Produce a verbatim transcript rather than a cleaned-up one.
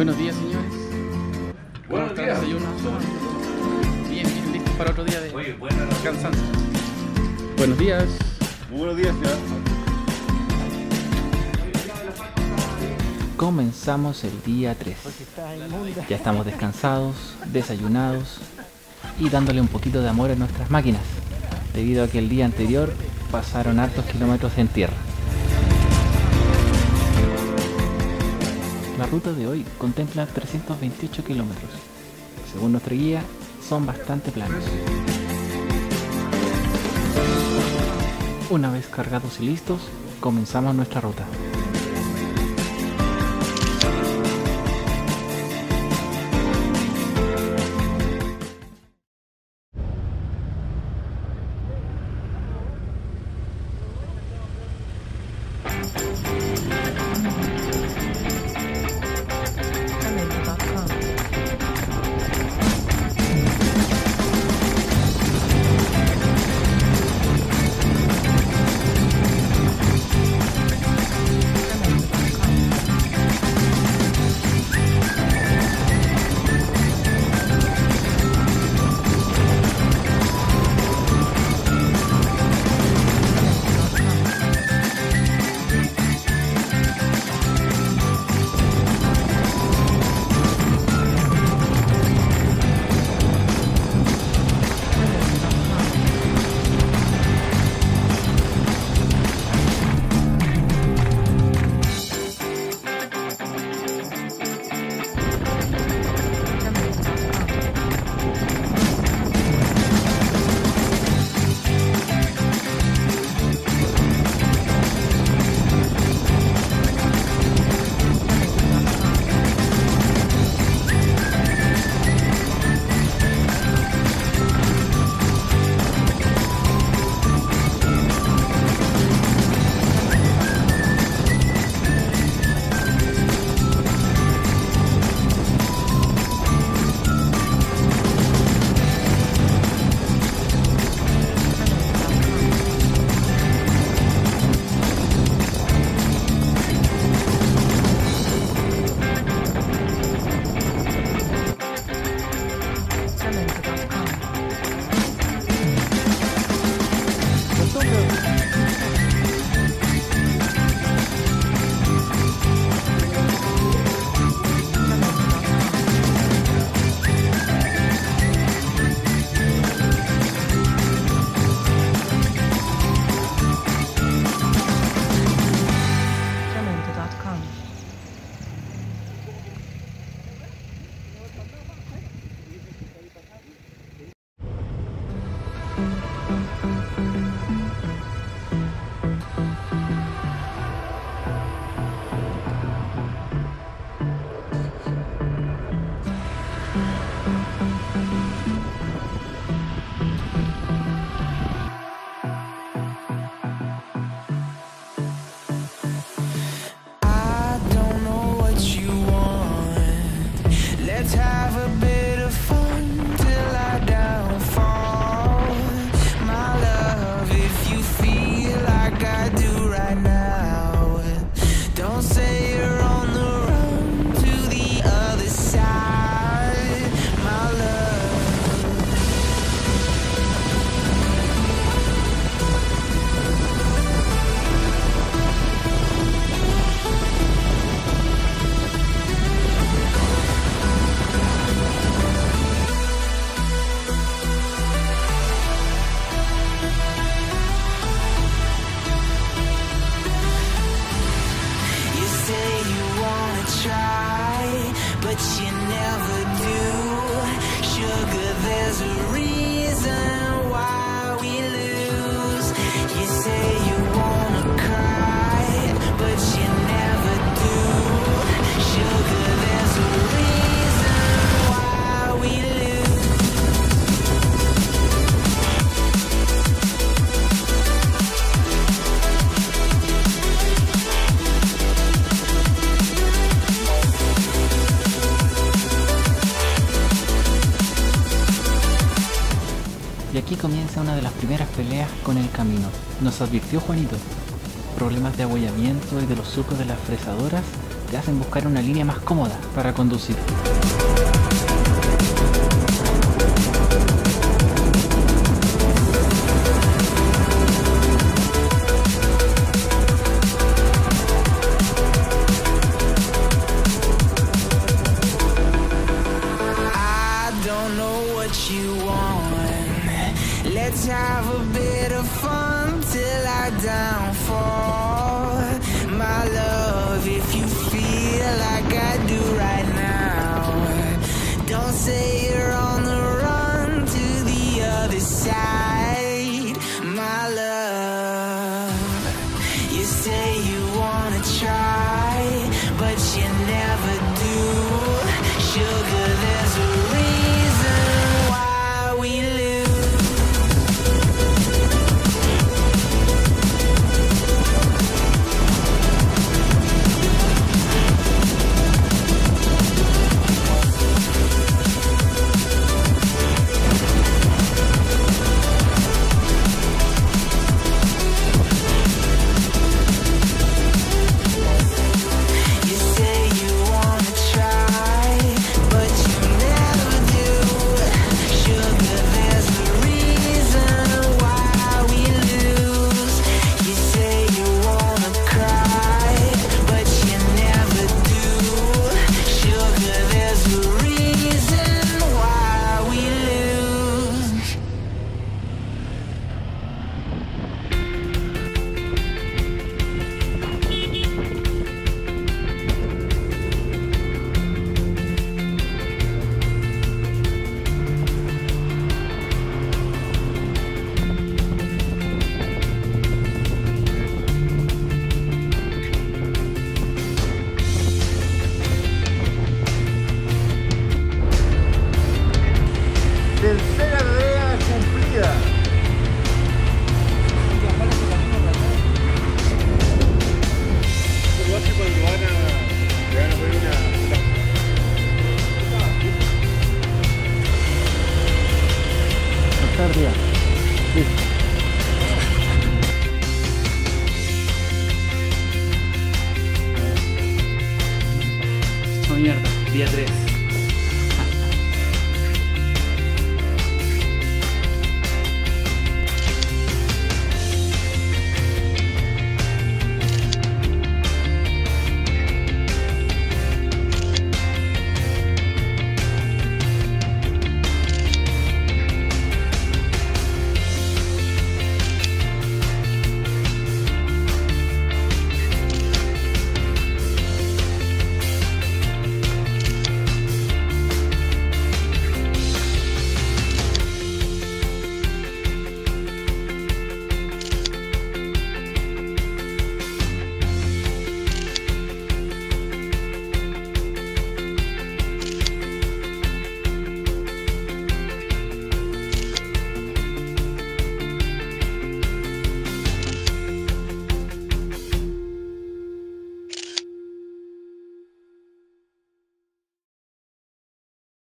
Buenos días, señores. Buenos días. Bien, bien, listos para otro día de Oye, bueno, no. cansancio. Buenos días. Muy buenos días, señor. Comenzamos el día tres. Ya estamos descansados, desayunados y dándole un poquito de amor a nuestras máquinas, debido a que el día anterior pasaron hartos kilómetros en tierra. La ruta de hoy contempla trescientos veintiocho kilómetros. Según nuestro guía, son bastante planos. Una vez cargados y listos, comenzamos nuestra ruta. Aquí comienza una de las primeras peleas con el camino. Nos advirtió Juanito. Problemas de abollamiento y de los surcos de las fresadoras te hacen buscar una línea más cómoda para conducir. Let's have a bit of fun till I downfall. My love, if you feel like I do right now, don't say you're on the run to the other side. My love, you say you wanna try, but you never do. Sugar, there's a reason why we live. Tercera regla cumplida. Lo hace cuando van a, le van a poner una... Hasta arriba. Listo. Chomierda, día tres.